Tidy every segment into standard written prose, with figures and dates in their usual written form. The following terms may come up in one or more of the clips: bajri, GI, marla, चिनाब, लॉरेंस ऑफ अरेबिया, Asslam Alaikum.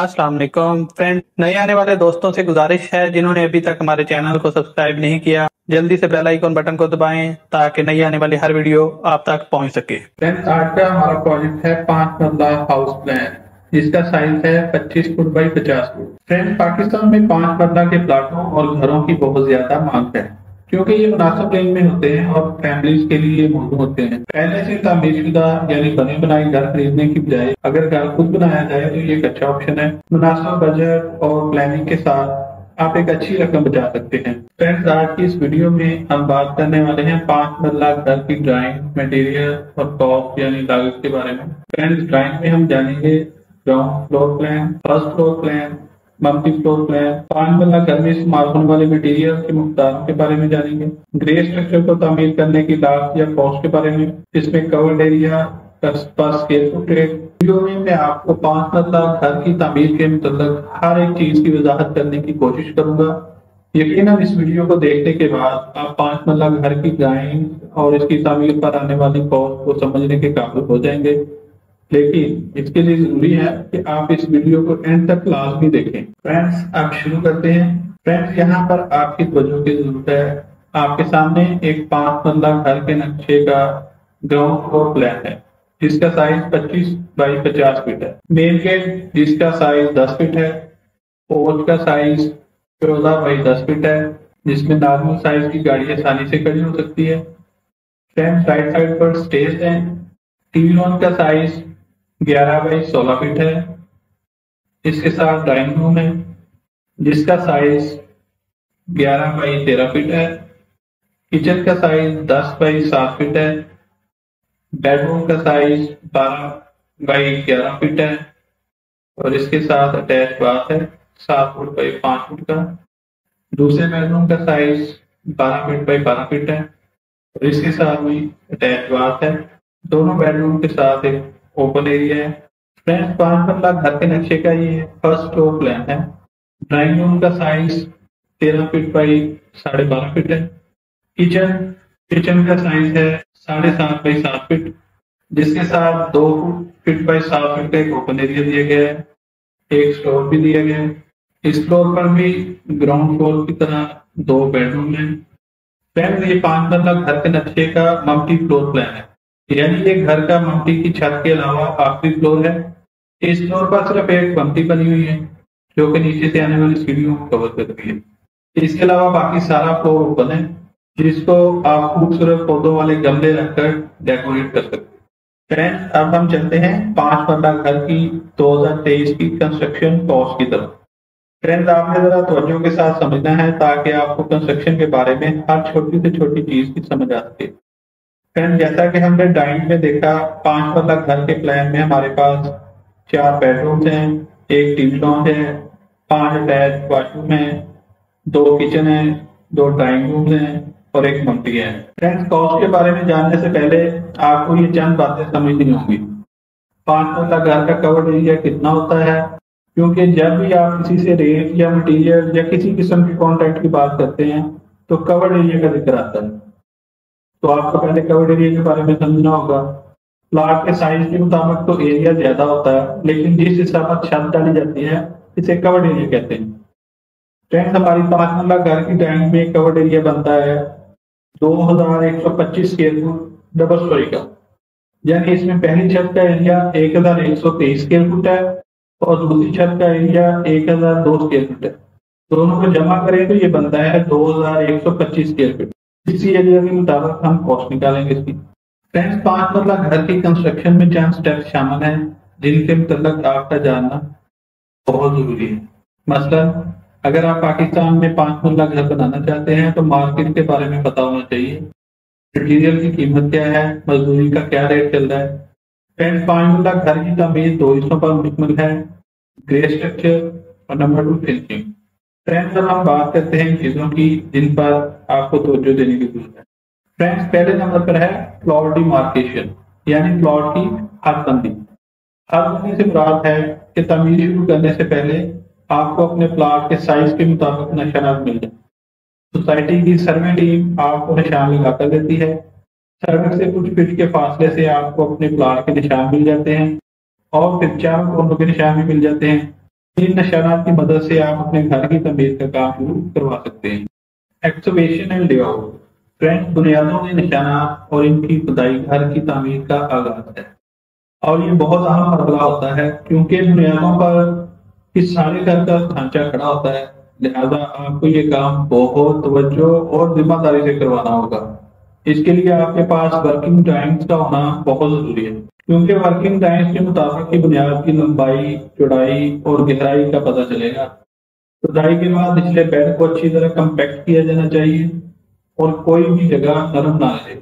अस्सलाम वालेकुम फ्रेंड, नए आने वाले दोस्तों से गुजारिश है जिन्होंने अभी तक हमारे चैनल को सब्सक्राइब नहीं किया, जल्दी से बेल आइकॉन बटन को दबाएं ताकि नई आने वाली हर वीडियो आप तक पहुंच सके। फ्रेंड, आज का हमारा प्रोजेक्ट है 5 मरला हाउस प्लान, जिसका साइज है 25 foot by 50 foot. Friend, Pakistan में 5 मरला के प्लाटों और घरों की बहुत ज्यादा मांग है क्योंकि ये मुनासिब रेंज में होते हैं और फैमिलीज के लिए मौजूद होते हैं। पहले से तामीरशुदा यानी बने बनाए घर खरीदने की बजाय अगर घर खुद बनाया जाए तो ये एक अच्छा ऑप्शन है। मुनासिब बजट और प्लानिंग के साथ आप एक अच्छी रकम बचा सकते हैं। फ्रेंड्स, आज की इस वीडियो में हम बात करने वाले हैं 5 मरला घर की ड्राइंग, मटेरियल और कॉस्ट यानी लागत के बारे में। फ्रेंड्स, ड्राइंग में हम जानेंगे ground floor plan, first floor plan, multi floor plan, 5 marla घर में इस्तेमाल होने वाले मटेरियल के मुख्तारों के बारे में जानेंगे, ग्रे स्ट्रक्चर को तामीर करने की लागत या कॉस्ट के बारे में, इसमें कवर्ड एरिया पर स्केल फुटेज। वीडियो में मैं आपको 5 मरला घर की तामीर के मतलब हर एक चीज की वजाहत करने की कोशिश करूंगा। यकीनन इस वीडियो को देखने के बाद आप 5 मरला घर की ड्राइंग और इसकी तामीर पर आने वाली कॉस्ट को समझने के काबिल हो जाएंगे, लेकिन इसके लिए जरूरी है कि आप इस वीडियो को एंड तक क्लास भी देखें। फ्रेंड्स, आप शुरू करते हैं। फ्रेंड्स, यहाँ पर आपकी तवज्जो की जरूरत है। आपके सामने एक 5 मरला घर के नक्शे का ग्राउंड फ्लोर प्लान है जिसका साइज 25 बाई 50 फीट है। मेन गेट जिसका साइज 10 फीट है, पोर्च का साइज 14 बाई 10 फीट है जिसमें नॉर्मल साइज की गाड़ी आसानी से खड़ी हो सकती है। फ्रेंड्स, राइट साइड पर स्टेज है। टीवी लॉन का साइज 11 बाई 16 फीट है। इसके साथ ड्राइंग रूम है जिसका साइज 11 बाई 13 फीट है। किचन का साइज 10 बाई 7 फीट है। बेडरूम का साइज 12 बाई 11 फीट है और इसके साथ अटैच बाथ है 7 फुट बाई 5 फीट का। दूसरे बेडरूम का साइज 12 फीट बाई 12 फीट है और इसके साथ भी अटैच बाथ है। दोनों बेडरूम के साथ एक ओपन एरिया है। फ्रेंड्स, 5 मरला घर के नक्शे का ये फर्स्ट फ्लोर प्लान है। ड्राइंग रूम का साइज 13 फीट बाई 12.5 फीट है। किचन का साइज है 7.5 बाई 7 फीट जिसके साथ 2 फीट बाई 7 फीट का एक ओपन एरिया दिया गया है। एक स्टोर भी दिया गया है। इस फ्लोर पर भी ग्राउंड फ्लोर की तरह 2 बेडरूम है। फ्रेंड्स, ये 5 मरला घर के नक्शे का मल्टी फ्लोर प्लान है, यानी ये घर का मम्टी की छत के अलावा आखिरी फ्लोर है। इस फ्लोर पर सिर्फ एक मम्टी बनी हुई है जो कि नीचे से आने वाली सीढ़ियों को कवर करती है। इसके अलावा बाकी सारा फ्लोर ओपन है जिसको आप खूबसूरत पौधों वाले गमले रखकर डेकोरेट कर सकते हैं। फ्रेंड्स, अब हम चलते हैं 5 मरला घर की 2023 की कंस्ट्रक्शन कॉस्ट की तरफ। फ्रेंड्स, आपने जरा तवज्जो के साथ समझना है ताकि आपको कंस्ट्रक्शन के बारे में हर छोटी से छोटी चीज की समझ आ सके। फ्रेंड, जैसा कि हमने ड्राइंग में देखा, 5 मरला घर के प्लान में हमारे पास 4 बेडरूम्स हैं, एक टीवी लॉन है, 5 अटैच वाशरूम है, 2 किचन है, 2 ड्राइंग रूम हैं और एक मम्टी है। फ्रेंड्स, कॉस्ट के बारे में जानने से पहले आपको ये चंद बातें समझनी होंगी। 5 मरला घर का कवर्ड एरिया कितना होता है, क्योंकि जब भी आप किसी से रेट या मटीरियल या किसी किस्म के कॉन्ट्रैक्ट की बात करते हैं तो कवर्ड एरिया का जिक्र आता है, तो आपको पहले कवर्ड एरिया के बारे में समझना होगा। प्लाट के साइज के मुताबिक तो एरिया ज्यादा होता है, लेकिन जिस हिसाब से छत डाली जाती है इसे कवर्ड एरिया कहते हैं। फ्रेंड्स, हमारी 5 मरला घर की ड्राइंग में कवर्ड एरिया बनता है 2125 स्क्वायर फुट डबल स्टोरी का, यानी इसमें पहली छत का एरिया 1123 स्क्वायर फुट है और दूसरी छत का एरिया 1002 स्क्वायर फुट है। दोनों को जमा करें तो ये बनता है 2125 स्क्वायर फुट। इसी एरिया के मुताबिक हम कॉस्ट निकालेंगे इसकी। फ्रेंड्स, 5 मरला घर की कंस्ट्रक्शन में चंद स्टेप्स शामिल हैं जिनके मतलब आपका जानना बहुत जरूरी है। मसलन, अगर आप पाकिस्तान में 5 मरला घर बनाना चाहते हैं तो मार्केट के बारे में पता होना चाहिए। मटीरियल की कीमत क्या है, मजदूरी का क्या रेट चल रहा है। फ्रेंड्स, 5 मरला घर की तमीज 2 हिस्सों पर मुश्तमिल है, ग्रे स्ट्रक्चर और नंबर 2 फिनिशिंग। फ्रेंड्स, हम बात करते हैं चीजों की जिन पर आपको तवज्जो देने की जरूरत है। फ्रेंड्स, पहले नंबर पर है प्लॉट डिमार्केशन, यानी प्लॉट की हदबंदी। हदबंदी से मुराद है कि तमीर शुरू करने से पहले आपको अपने प्लॉट के साइज के मुताबिक निशानात मिल जाए। सोसाइटी की सर्वे टीम आपको निशान लगाकर देती है। सर्वे से कुछ फीट के फासले से आपको अपने प्लॉट के निशान मिल जाते हैं और फिर चारों कोनों के निशान भी मिल जाते हैं। इन निशानात की मदद से आप अपने घर की तमीर का काम शुरू करवा सकते हैं। एक्सकेवेशन एंड लेआउट फ्रेंड्स, बुनियादों के निशानात और इनकी खुदाई घर की तमीर का आगाज है और ये बहुत अहम मरहला होता है क्योंकि बुनियादों पर इस सारे घर का ढांचा खड़ा होता है, लिहाजा आपको ये काम बहुत तवज्जो और जिम्मेदारी से करवाना होगा। इसके लिए आपके पास वर्किंग टाइम्स का होना बहुत जरूरी है क्योंकि वर्किंग टाइम्स के मुताबिक की बुनियाद की लंबाई, चौड़ाई और गहराई का पता चलेगा। खुदाई के बाद निचले बेड को अच्छी तरह कंपैक्ट किया जाना चाहिए और कोई भी जगह नरम ना रहे।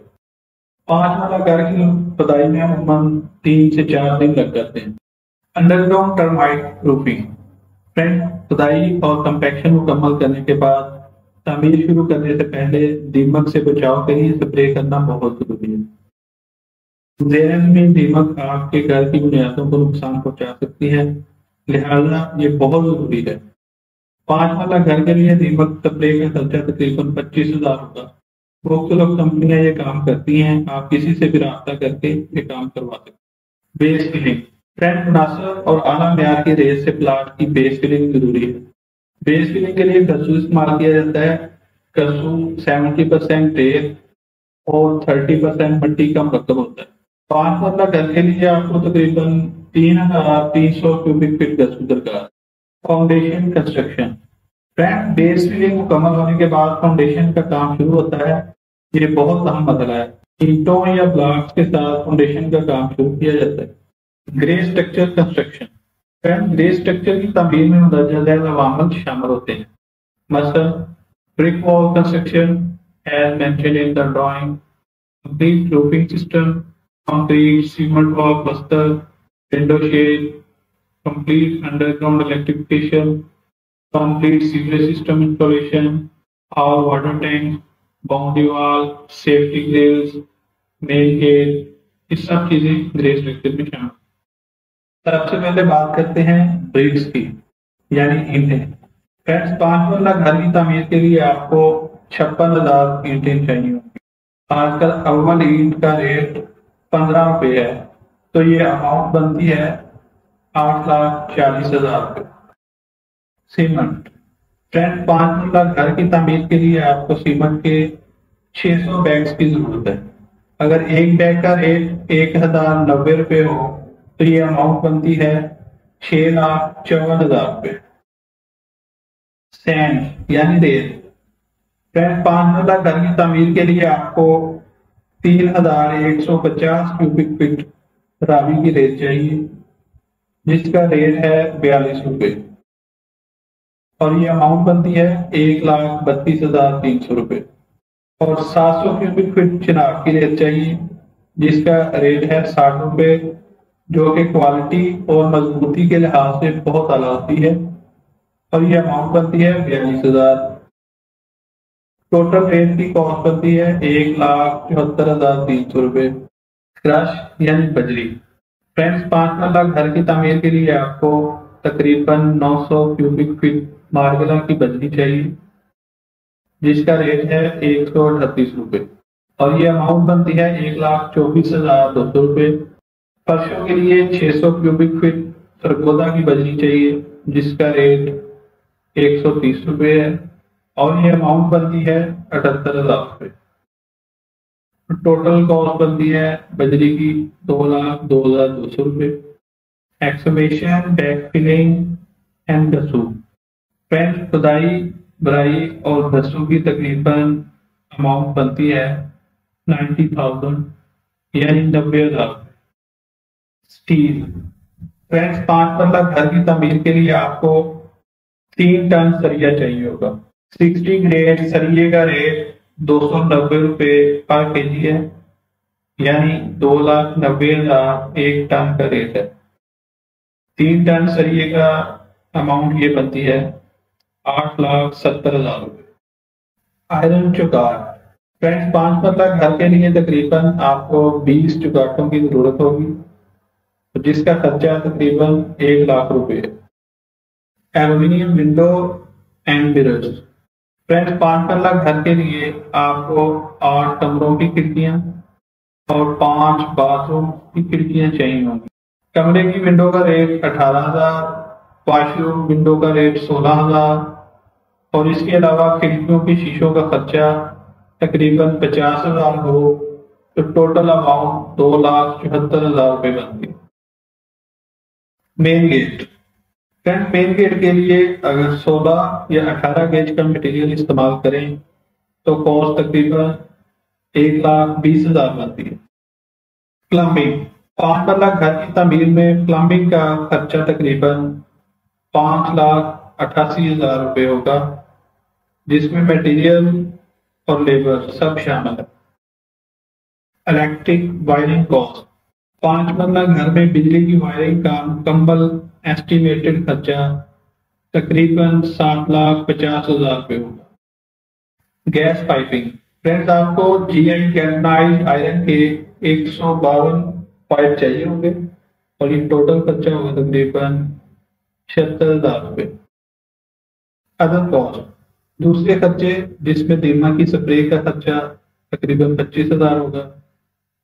5 माला घर की खुदाई में अमूमन 3 से 4 दिन लग जाते हैं। अंडरग्राउंड टर्माइट रूफिंग फ्रेंड, खुदाई और कंपैक्शन मुकम्मल करने के बाद तामीर शुरू करने से पहले दीमक से बचाव के लिए स्प्रे करना बहुत जरूरी है। ज़मीन दीमक आपके घर की बुनियादों को नुकसान पहुंचा सकती है, लिहाजा ये बहुत जरूरी है। 5 माला घर के लिए दीमक स्प्रे का खर्चा तकरीबन 25,000 होगा। मुख्तलिफ कंपनियां ये काम करती हैं, आप किसी से भी रब्ता करके ये काम करवा सकते हैं। बेस फिलिंग फ्रेंड, मुनासिब और आला म्यार की रेत से प्लाट की बेस फिलिंग जरूरी है। बेस फिलिंग के लिए कसू इस्तेमाल किया जाता है। कसू 70% रेत और 30% मिट्टी का मरकब होता है। 5 माला घर के लिए आपको तकरीबन 3,300 क्यूबिक फीट कसू दरकार। Foundation construction friend, base filling मुकम्मल होने के बाद फाउंडेशन का काम शुरू होता है। ये बहुत अहम मसला है। ईंटों या ब्लॉक्स के साथ फाउंडेशन का काम शुरू किया जाता है। Grey structure construction friend, grey structure की तमीर में मुंदरजा अवामल शामिल होते हैं, मसलन brick wall construction as mentioned in the drawing, complete roofing system, concrete cement wall बस्तर, window shade, complete underground electrification, complete sewerage system installation और water tank, boundary wall, safety grills, main gate, इस सब चीजें grey structure में शामिल। सबसे पहले बात करते हैं ब्रिक्स की, यानी ईंटें। फ्रेंड्स, 5 माला घर की तामीर के लिए आपको 56,000 ईंटें चाहिए होंगी। आजकल अव्वल ईंट का रेट 15 रुपये है, तो ये अमाउंट बनती है 8,40,000 रुपये। सीमेंट फ्रेंड, 5 माला घर की तामीर के लिए आपको सीमेंट के 600 बैग्स की जरूरत है। अगर एक बैग का रेट 1,090 रुपये हो तो ये अमाउंट बनती है 6,54,000 रुपये। सैंड यानी रेत फ्रेंड, 5 माला घर की तामीर के लिए आपको 3,150 क्यूबिक फीट रावी की रेत चाहिए, जिसका रेट है 42 रुपये और ये अमाउंट बनती है 1,32,300 रुपये। और 700 क्यूबिक फीट चिनाब की रेत चाहिए, जिसका रेट है 60 रुपये, जो कि क्वालिटी और मजबूती के लिहाज से बहुत आला होती है और ये अमाउंट बनती है 42,000। टोटल रेट की कॉस्ट बनती है 1,74,300 रुपये। क्रश यानी बजरी फ्रेंड्स, 5 माला घर की तामीर के लिए आपको तकरीबन 900 क्यूबिक फीट मार्ला की बजरी चाहिए, जिसका रेट है 138 रुपये और ये अमाउंट बनती है 1,24,200 रुपये। फर्शों के लिए 600 क्यूबिक फीट सरगोदा की बजरी चाहिए, जिसका रेट 130 रुपये है और ये अमाउंट बनती है 78,000 रुपये। टोटल कॉस्ट बनती है बजरी की 2,02,200 रुपये। एक्सकेवेशन, बैक फिलिंग एंड दसू फ्रेंड, खुदाई, बराई और दसू की तकरीबन अमाउंट बनती है 90,000 यानी 90,000। स्टील फ्रेंड्स, 5 माला घर की तामीर के लिए आपको 3 टन सरिया चाहिए होगा। 60 ग्रेड सरिये का रेट 290 रुपये पर केजी है, यानी 2,90,000 एक टन का रेट है। 3 टन सरिये का अमाउंट ये बनती है 8,70,000 रुपये। आयरन चुगाट फ्रेंड्स, 5 माला घर के लिए तकरीबन आपको 20 चुगाटों की जरूरत होगी, जिसका खर्चा तकरीबन 1,00,000 रुपये। Aluminium window and mirrors friends, 5 माला घर के लिए आपको 8 कमरों की खिड़कियां और 5 बाथरूम की खिड़कियां चाहिए होंगी। कमरे की विंडो का रेट 18,000 वॉशरूम विंडो का रेट 16,000 और इसके अलावा खिड़कियों के शीशों का खर्चा तकरीबन 50,000 हो तो टोटल अमाउंट 2,74,000 रुपये बनती। Main gate front main gate के लिए अगर 16 या 18 गेज का मटेरियल इस्तेमाल करें तो कॉस्ट तकरीबन 1,20,000 बनती है। प्लम्बिंग पांच घर की तमीर में प्लम्बिंग का खर्चा तकरीबन 5,88,000 रुपये होगा जिसमें मटेरियल और लेबर सब शामिल है। इलेक्ट्रिक वायरिंग कॉस्ट पांच मरला घर में बिजली की वायरिंग का मुकम्मल एस्टिमेटेड खर्चा तकरीबन 7,50,000 रुपये होगा। गैस पाइपिंग फ्रेंड्स आपको GI गैल्वनाइज्ड आयरन के 152 पाइप चाहिए होंगे और ये टोटल खर्चा होगा तकरीबन 76,000 रुपये। अदर कॉस्ट दूसरे खर्चे जिसमें दीमक की स्प्रे का खर्चा तकरीबन 25,000 होगा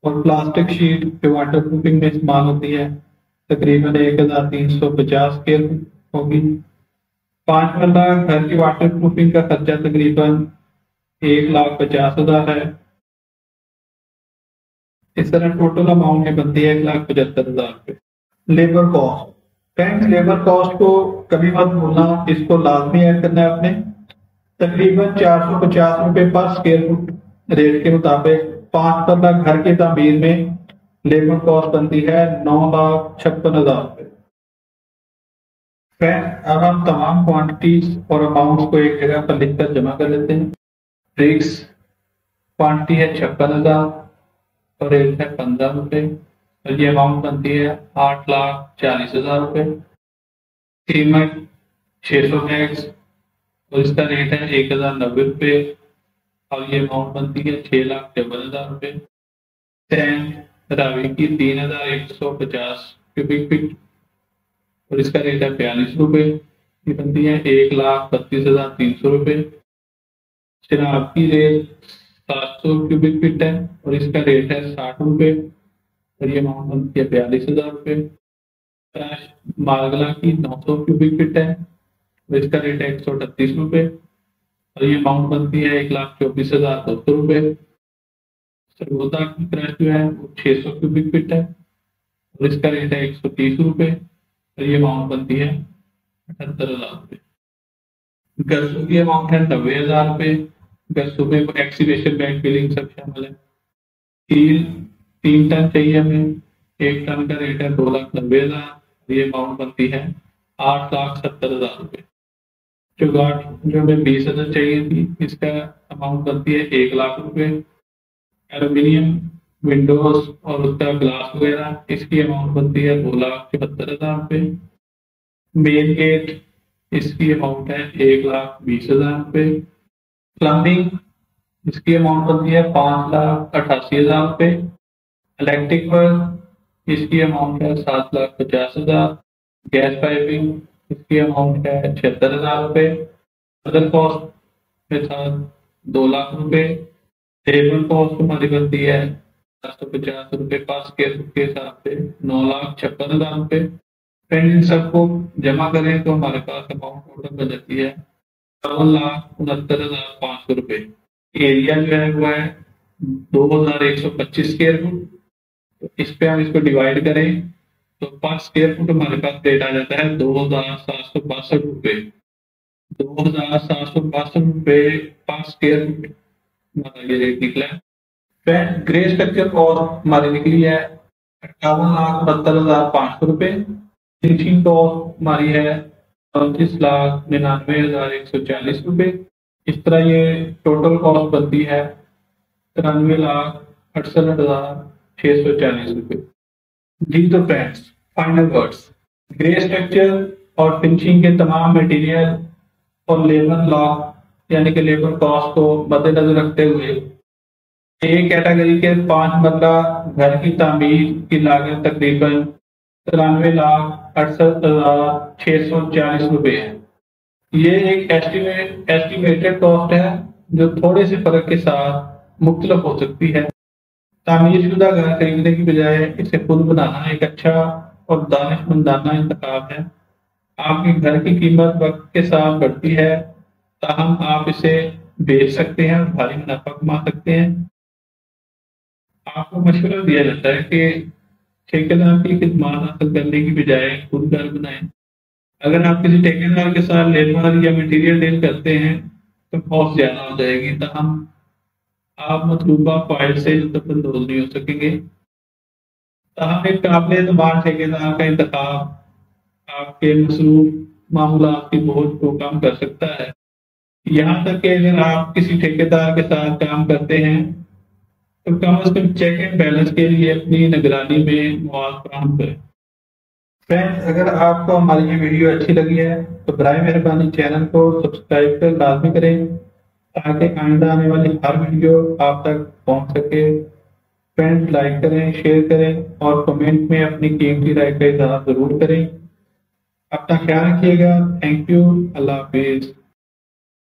और प्लास्टिक शीट जो वाटर प्रूफिंग में इस्तेमाल होती है तकरीबन 1,350 के होगी। पाँच मरला घर की वाटर प्रूफिंग का खर्चा तकरीबन 1,50,000 है। इस तरह टोटल अमाउंट में बनती है 1,75,000 रुपये। Labour cost friends labour cost को कभी मत भूलना, इसको लाजमी ऐड करना है आपने। तकरीबन 450 रुपये पर स्क्वायर फुट रेट के मुताबिक पाँच मरला घर की तामीर में लेबर कॉस्ट बनती है 9,56,000 रुपये। फ्रेंड्स अब हम तमाम क्वान्टिटीज और अमाउंट को एक जगह पर लिखकर जमा कर लेते हैं। ब्रिक्स क्वान्टिटी है 56,000 और रेट है 15 रुपये और ये अमाउंट बनती है 8,40,000 रुपये। सीमेंट 600 बैग्स और इसका रेट है 1,090 रुपये और ये अमाउंट बनती है 6,54,000 रुपये। सैंड रावी की 3,150 क्यूबिक फीट और इसका रेट है 42 रुपये, ये बनती है 1,32,300 रुपये। शराब की रेट 700 क्यूबिक फीट है और इसका रेट है 60 रुपये और ये अमाउंट बनती है 42,000 रुपये। फ्रेश मार्ला की 900 क्यूबिक फीट है और इसका रेट है 138 रुपये और ये अमाउंट बनती है 1,24,200 रुपये। सरगोदा की फ्रेश जो है वो 600 क्यूबिक फीट है और इसका रेट है 130 रुपये और ये अमाउंट बनती है 78,000 रुपये। गस्सू की अमाउंट है 90,000 रुपये, गस्सू में एक्सीवेशन बैंक बिलिंग सब शामिल है। स्टील 3 टन चाहिए हमें, 1 टन का रेट है 2,90,000, ये अमाउंट बनती है 8,70,000 रुपये। चौगाट जो हमें 20,000 चाहिए थी, इसका अमाउंट बनती है 1,00,000 रुपये। एलुमिनियम विंडोज और उसका ग्लास वगैरह, इसकी अमाउंट बनती है 2,74,000 रुपये। मेन गेट इसकी अमाउंट है 1,20,000 रुपये। प्लम्बिंग इसकी अमाउंट बनती है 5,88,000 रुपये। इलेक्ट्रिक वर्क इसकी अमाउंट है 7,50,000। गैस पाइपिंग इसकी अमाउंट है 76,000 रुपये। अदर कॉस्ट के साथ 2,00,000 रुपये। लेबर कॉस्ट हमारी बनती है 750 रुपये पर स्क्वायर फुट के हिसाब से 9,56,000 रुपये। इन सबको जमा करें तो हमारे पास अमाउंट टोटल बन जाती है 7,69,500 रुपये। एरिया जो है वो है 2,125 स्क्वायर फुट, इस पे हम इसको डिवाइड करें तो पर स्क्वायर फुट हमारे पास रेट आ जाता है 2,762 रुपये। 2,762 रुपये पर स्क्वायर फुट हमारा ये रेट निकला है। फिर ग्रे स्ट्रक्चर कॉस्ट हमारी निकली है 58,69,500 रुपये। फिनिशिंग कॉस्ट हमारी है 29,99,140 रुपये। इस तरह ये टोटल कॉस्ट बनती है 93,68,640 रुपये। जी तो friends final words grey structure और फिनिशिंग के तमाम मटेरियल और लेबर लॉग यानी कि लेबर कॉस्ट को मद्देनजर रखते हुए एक कैटेगरी के 5 मरला घर की तामीर की लागत तकरीबन 93,68,640 रुपये है। ये एक एस्टिमेटेड कॉस्ट है जो थोड़े से फर्क के साथ मुख्तलिफ हो सकती है। तामीरशुदा घर खरीदने की बजाय इसे खुद बनाना एक अच्छा और दानिशमंदाना इंतखाब है। आपके घर की कीमत वक्त के साथ बढ़ती है, ताहम आप इसे बेच सकते हैं और भारी मुनाफा कमा सकते हैं। आपको मशवरा दिया जाता है कि ठेकेदार की खिदमत हासिल करने की बजाय खुद घर बनाएं। अगर आप किसी ठेकेदार के साथ लेबर या मटेरियल डील करते हैं तो बहुत ज्यादा हो जाएगी, ताहम आप मतलूबा फाइल से दस्तबंदोज नहीं हो सकेंगे। ताहम एक काबिल एतबार ठेकेदार का इंतखाब आपके मसरूफ मामला की बोझ को कम कर सकता है। यहाँ तक कि अगर आप किसी ठेकेदार के साथ काम करते हैं तो कम अज कम चेक एंड बैलेंस के लिए अपनी निगरानी में मुआवजा प्रदान करें। फ्रेंड्स, अगर आपको हमारी ये वीडियो अच्छी लगी है तो बराए मेहरबानी चैनल को सब्सक्राइब कर लाजमी करें ताकि आइंदा आने वाली हर वीडियो आप तक पहुँच सके। फ्रेंड्स, लाइक करें, शेयर करें और कमेंट में अपनी कीमती राय का इजहार जरूर करें। अपना ख्याल रखिएगा। Thank you. अल्लाह हाफिज़।